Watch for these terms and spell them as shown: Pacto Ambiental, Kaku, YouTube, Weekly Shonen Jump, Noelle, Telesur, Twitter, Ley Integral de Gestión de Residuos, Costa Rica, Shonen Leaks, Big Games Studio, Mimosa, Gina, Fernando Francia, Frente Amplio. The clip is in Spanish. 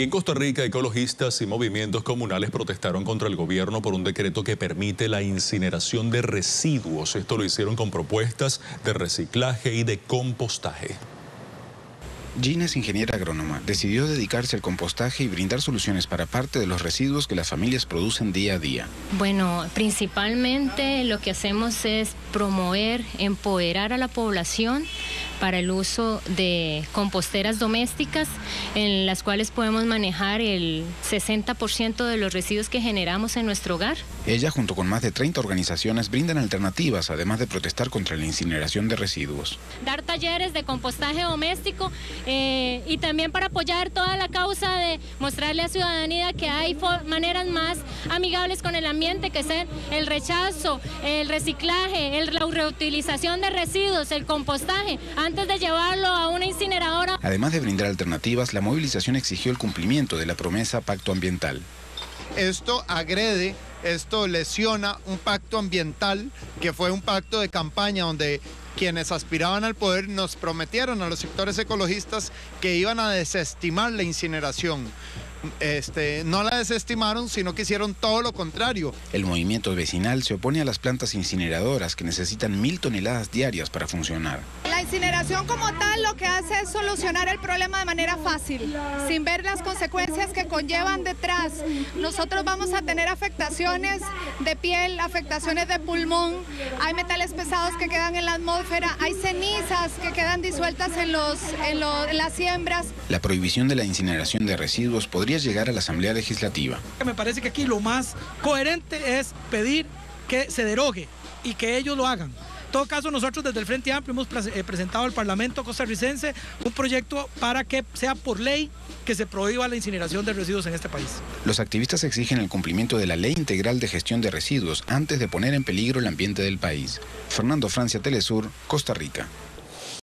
Y en Costa Rica, ecologistas y movimientos comunales protestaron contra el gobierno por un decreto que permite la incineración de residuos. Esto lo hicieron con propuestas de reciclaje y de compostaje. Gina es ingeniera agrónoma, decidió dedicarse al compostaje y brindar soluciones para parte de los residuos que las familias producen día a día. Bueno, principalmente lo que hacemos es promover, empoderar a la población para el uso de composteras domésticas, en las cuales podemos manejar el 60% de los residuos que generamos en nuestro hogar. Ella, junto con más de 30 organizaciones, brindan alternativas, además de protestar contra la incineración de residuos. Dar talleres de compostaje doméstico y también para apoyar toda la causa de mostrarle a la ciudadanía que hay maneras más amigables con el ambiente, que sean el rechazo, el reciclaje, la reutilización de residuos, el compostaje, antes de llevarlo a una incineradora. Además de brindar alternativas, la movilización exigió el cumplimiento de la promesa Pacto Ambiental. Esto agrede, esto lesiona un pacto ambiental que fue un pacto de campaña donde quienes aspiraban al poder nos prometieron a los sectores ecologistas que iban a desestimar la incineración. No la desestimaron, sino que hicieron todo lo contrario. El movimiento vecinal se opone a las plantas incineradoras que necesitan 1.000 toneladas diarias para funcionar. La incineración como tal lo que hace es solucionar el problema de manera fácil, sin ver las consecuencias que conllevan detrás. Nosotros vamos a tener afectaciones de piel, afectaciones de pulmón, hay metales pesados que quedan en la atmósfera, hay cenizas que quedan disueltas en las siembras. La prohibición de la incineración de residuos podría llegar a la Asamblea Legislativa. Me parece que aquí lo más coherente es pedir que se derogue y que ellos lo hagan. En todo caso, nosotros desde el Frente Amplio hemos presentado al Parlamento costarricense un proyecto para que sea por ley que se prohíba la incineración de residuos en este país. Los activistas exigen el cumplimiento de la Ley Integral de Gestión de Residuos antes de poner en peligro el ambiente del país. Fernando Francia, Telesur, Costa Rica.